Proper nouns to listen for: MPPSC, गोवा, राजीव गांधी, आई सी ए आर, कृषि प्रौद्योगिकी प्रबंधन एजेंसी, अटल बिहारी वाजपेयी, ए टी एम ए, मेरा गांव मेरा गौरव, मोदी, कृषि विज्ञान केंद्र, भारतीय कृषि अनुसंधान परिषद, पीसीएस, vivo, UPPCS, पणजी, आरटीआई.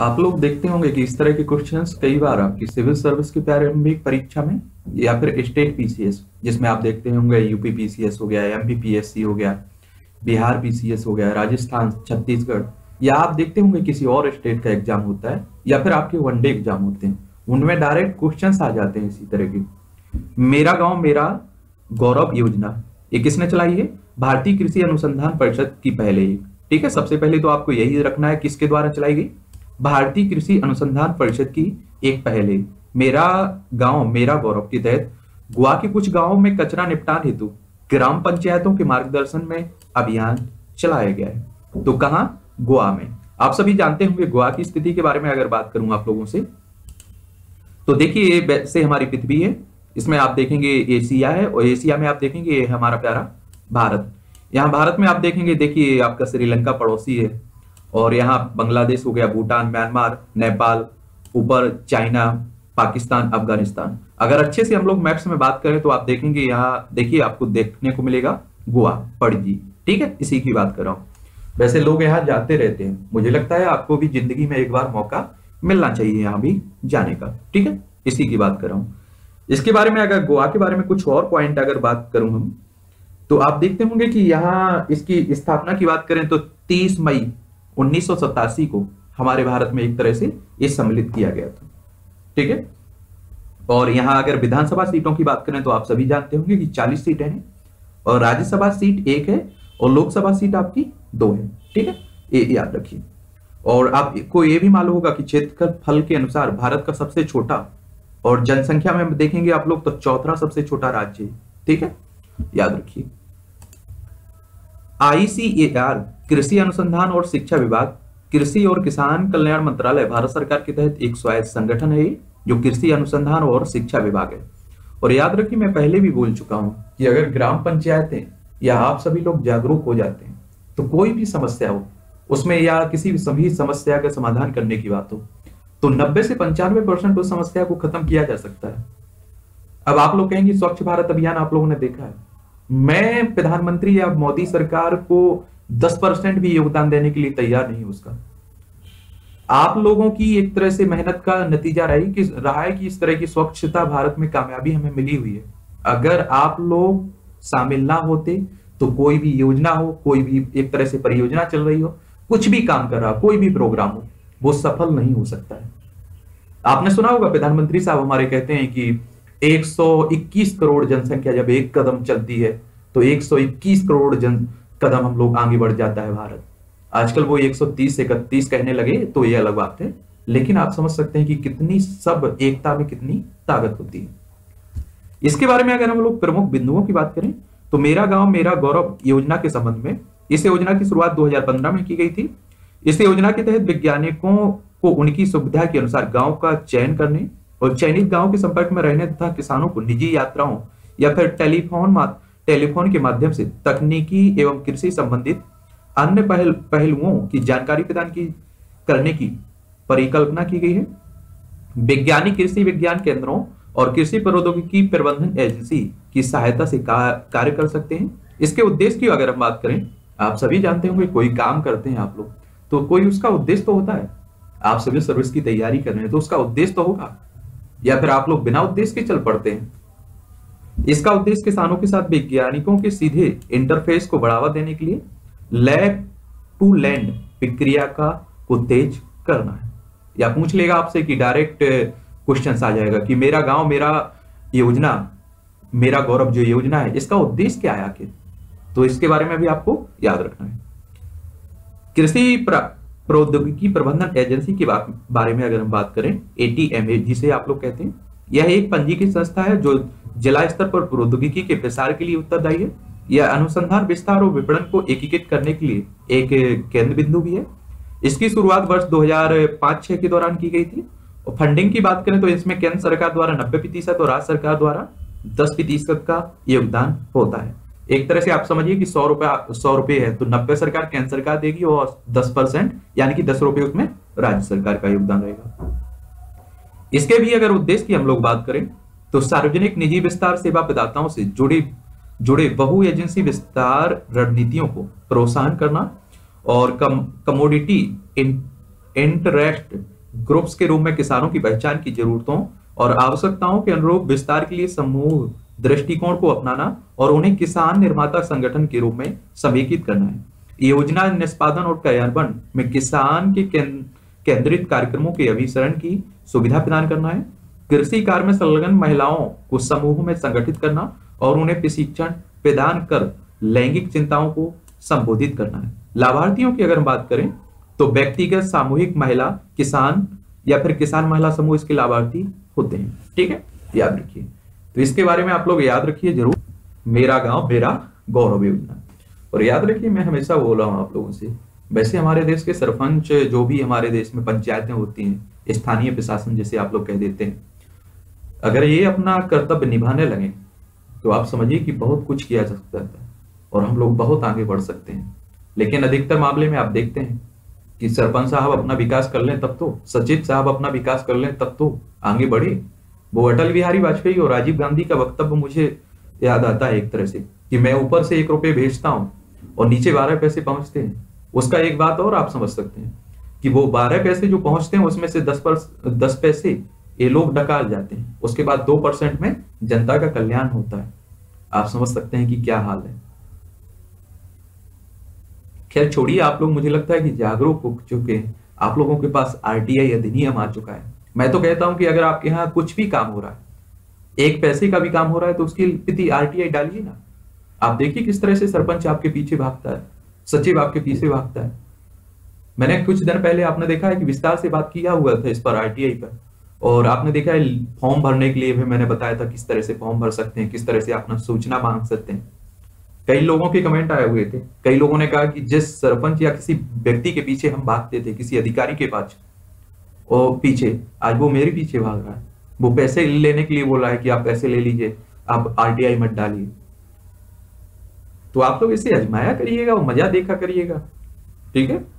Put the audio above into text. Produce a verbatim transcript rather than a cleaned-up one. आप लोग देखते होंगे कि इस तरह के क्वेश्चंस कई बार आपकी सिविल सर्विस की प्रारंभिक परीक्षा में या फिर स्टेट पीसीएस, जिसमें आप देखते होंगे यूपी पीसीएस हो गया, एमपी पीएससी हो गया, बिहार पीसीएस हो गया, राजस्थान, छत्तीसगढ़, या आप देखते होंगे किसी और स्टेट का एग्जाम होता है या फिर आपके वनडे एग्जाम होते हैं, उनमें डायरेक्ट क्वेश्चन आ जाते हैं इसी तरह के। मेरा गाँव मेरा गौरव योजना ये किसने चलाई है? भारतीय कृषि अनुसंधान परिषद की पहले ही, ठीक है। सबसे पहले तो आपको यही रखना है किसके द्वारा चलाई गई, भारतीय कृषि अनुसंधान परिषद की एक पहले मेरा गांव मेरा गौरव के तहत गोवा के कुछ गांवों में कचरा निपटान हेतु ग्राम पंचायतों के मार्गदर्शन में अभियान चलाया गया है। तो कहां? गोवा में। आप सभी जानते होंगे गोवा की स्थिति के बारे में अगर बात करूं आप लोगों से, तो देखिए ये वैसे हमारी पृथ्वी है, इसमें आप देखेंगे एशिया है और एशिया में आप देखेंगे ये हमारा प्यारा भारत। यहाँ भारत में आप देखेंगे, देखिए आपका श्रीलंका पड़ोसी है और यहाँ बांग्लादेश हो गया, भूटान, म्यांमार, नेपाल, ऊपर चाइना, पाकिस्तान, अफगानिस्तान। अगर अच्छे से हम लोग मैप्स में बात करें तो आप देखेंगे यहाँ, देखिए आपको देखने को मिलेगा गोवा, पणजी, ठीक है, इसी की बात कर रहा हूँ। वैसे लोग यहाँ जाते रहते हैं, मुझे लगता है आपको भी जिंदगी में एक बार मौका मिलना चाहिए यहाँ भी जाने का, ठीक है, इसी की बात कर रहा हूँ। इसके बारे में अगर गोवा के बारे में कुछ और पॉइंट अगर बात करूं हम, तो आप देखते होंगे कि यहाँ इसकी स्थापना की बात करें तो तीस मई उन्नीस सौ सतासी को हमारे भारत में एक तरह से ये सम्मिलित किया गया था, ठीक है। और यहाँ अगर विधानसभा सीटों की बात करें तो आप सभी जानते होंगे कि चालीस सीटें हैं और राज्यसभा सीट एक है और लोकसभा सीट आपकी दो है, ठीक है, ये याद रखिए। और आपको ये भी मालूम होगा कि क्षेत्रफल के अनुसार भारत का सबसे छोटा और जनसंख्या में देखेंगे आप लोग तो चौथा सबसे छोटा राज्य है, ठीक है, याद रखिए। आई सी ए आर कृषि अनुसंधान और शिक्षा विभाग, कृषि और किसान कल्याण मंत्रालय, भारत सरकार के तहत एक स्वायत्त संगठन है जो कृषि अनुसंधान और शिक्षा विभाग है। और याद रखिए मैं पहले भी बोल चुका हूं कि अगर ग्राम पंचायतें या आप सभी लोग जागरूक हो जाते हैं तो कोई भी समस्या हो उसमें या किसी भी सभी समस्या का समाधान करने की बात हो तो नब्बे से पंचानवे परसेंट उस समस्या को खत्म किया जा सकता है। अब आप लोग कहेंगे स्वच्छ भारत अभियान आप लोगों ने देखा है, मैं प्रधानमंत्री या मोदी सरकार को दस परसेंट भी योगदान देने के लिए तैयार नहीं। उसका आप लोगों की एक तरह से मेहनत का नतीजा रही कि रहा है कि इस तरह की स्वच्छता भारत में कामयाबी हमें मिली हुई है। अगर आप लोग शामिल ना होते तो कोई भी योजना हो, कोई भी एक तरह से परियोजना चल रही हो, कुछ भी काम कर रहा हो, कोई भी प्रोग्राम हो, वो सफल नहीं हो सकता है। आपने सुना होगा प्रधानमंत्री साहब हमारे कहते हैं कि एक सौ इक्कीस करोड़ जनसंख्या जब एक कदम चलती है तो एक सौ इक्कीस करोड़ जन कदम हम लोग आगे बढ़ जाता है भारत। आजकल वो एक सौ तीस इकतीस कहने लगे तो ये अलग बात है, लेकिन आप समझ सकते हैं कि कितनी सब एकता में कितनी ताकत होती है। इसके बारे में अगर हम लोग प्रमुख बिंदुओं की बात करें तो मेरा गांव मेरा गौरव योजना के संबंध में, इस योजना की शुरुआत दो हजार पंद्रह में की गई थी। इस योजना के तहत वैज्ञानिकों को उनकी सुविधा के अनुसार गाँव का चयन करने और चयनित गांव के संपर्क में रहने तथा किसानों को निजी यात्राओं या फिर टेलीफोन टेलीफोन के माध्यम से तकनीकी एवं कृषि संबंधित अन्य पहल, पहलुओं की जानकारी प्रदान की करने की परिकल्पना की गई है। वैज्ञानिक कृषि विज्ञान केंद्रों और कृषि प्रौद्योगिकी प्रबंधन एजेंसी की सहायता से का, कार्य कर सकते हैं। इसके उद्देश्य की अगर हम बात करें, आप सभी जानते होंगे कोई काम करते हैं आप लोग तो कोई उसका उद्देश्य तो होता है। आप सिविल सर्विस की तैयारी कर रहे हैं तो उसका उद्देश्य तो होगा, या फिर आप लोग बिना उद्देश्य के चल पड़ते हैं। इसका उद्देश्य किसानों के साथ वैज्ञानिकों के सीधे इंटरफेस को बढ़ावा देने के लिए लैब टू लैंड प्रक्रिया का को तेज करना है। या पूछ लेगा आपसे कि डायरेक्ट क्वेश्चन आ जाएगा कि मेरा गांव मेरा योजना मेरा गौरव जो योजना है इसका उद्देश्य क्या है आखिर, तो इसके बारे में भी आपको याद रखना है। कृषि प्रौद्योगिकी प्रबंधन एजेंसी के बारे में अगर हम बात करें, ए टी एम ए जिसे आप लोग कहते हैं, यह एक पंजीकृत संस्था है जो जिला स्तर पर प्रौद्योगिकी के प्रसार के लिए उत्तरदायी है। यह अनुसंधान, विस्तार और विपणन को एकीकृत करने के लिए एक केंद्र बिंदु भी है। इसकी शुरुआत वर्ष दो हजार पाँच छह के दौरान की गई थी। और फंडिंग की बात करें तो इसमें केंद्र सरकार द्वारा नब्बे प्रतिशत और राज्य सरकार द्वारा दस प्रतिशत का योगदान होता है। एक तरह से आप समझिए कि सौ रुपया सौ रुपये है तो नब्बे सरकार केंद्र सरकार देगी और दस परसेंट यानी कि दस रुपये उसमें राज्य सरकार का योगदान रहेगा। इसके भी अगर उद्देश्य की हम लोग बात करें तो सार्वजनिक निजी विस्तार सेवा प्रदाताओं से जुड़े जुड़े बहु एजेंसी विस्तार रणनीतियों को प्रोत्साहन करना और कम कमोडिटी इंटरेस्ट ग्रुप्स के रूप में किसानों की पहचान की जरूरतों और आवश्यकताओं के अनुरूप विस्तार के लिए समूह दृष्टिकोण को अपनाना और उन्हें किसान निर्माता संगठन के रूप में समेकित करना है। योजना निष्पादन और कार्यान्वयन में किसान के केंद्रित कार्यक्रमों के अभिसरण की सुविधा प्रदान करना है। कृषि कार्य में संलग्न महिलाओं को समूह में संगठित करना और उन्हें प्रशिक्षण प्रदान कर लैंगिक चिंताओं को संबोधित करना है। लाभार्थियों की अगर हम बात करें तो व्यक्तिगत, सामूहिक महिला किसान या फिर किसान महिला समूह इसके लाभार्थी होते हैं। ठीक है, याद रखिए। तो इसके बारे में आप लोग याद रखिए जरूर, मेरा गांव मेरा गौरव योजना। और याद रखिए, मैं हमेशा बोल रहा हूँ आप लोगों से, वैसे हमारे देश के सरपंच, जो भी हमारे देश में पंचायतें होती हैं, स्थानीय प्रशासन जैसे आप लोग कह देते हैं, अगर ये अपना कर्तव्य निभाने लगे तो आप समझिए कि बहुत कुछ किया जा सकता है और हम लोग बहुत आगे बढ़ सकते हैं। लेकिन अधिकतर मामले में आप देखते हैं कि सरपंच साहब अपना विकास कर लें तब तो, सचिव साहब अपना विकास कर लें तब तो आगे बढ़े। वो अटल बिहारी वाजपेयी और राजीव गांधी का वक्तव्य मुझे याद आता है एक तरह से, कि मैं ऊपर से एक रुपये भेजता हूँ और नीचे बारह पैसे पहुंचते हैं। उसका एक बात और आप समझ सकते हैं कि वो बारह पैसे जो पहुंचते हैं उसमें से दस पर दस पैसे ये लोग डकार जाते हैं, उसके बाद दो परसेंट में जनता का कल्याण होता है। आप समझ सकते हैं कि क्या हाल है। खैर छोड़िए, आप लोग मुझे लगता है कि जागरूक हो चुके हैं। आप लोगों के पास आरटीआई अधिनियम आ चुका है। मैं तो कहता हूं कि अगर आपके यहाँ कुछ भी काम हो रहा है, एक पैसे का भी काम हो रहा है, तो उसके प्रति आरटीआई डालिए ना। आप देखिए किस तरह से सरपंच आपके पीछे भागता है, सचिव आपके पीछे भागता है। मैंने कुछ दिन पहले आपने देखा है कि विस्तार से बात किया हुआ था इस पर, आरटीआई पर, और आपने देखा है फॉर्म भरने के लिए भी मैंने बताया था किस तरह से फॉर्म भर सकते हैं, किस तरह से अपना सूचना मांग सकते हैं। कई लोगों के कमेंट आए हुए थे, कई लोगों ने कहा कि जिस सरपंच या किसी व्यक्ति के पीछे हम भागते थे, किसी अधिकारी के पास और पीछे, आज वो मेरे पीछे भाग रहा है। वो पैसे लेने के लिए बोल रहा है कि आप पैसे ले लीजिए, आप आरटीआई मत डालिए। तो आप लोग इसे आजमाया करिएगा और मजा देखा करिएगा। ठीक है।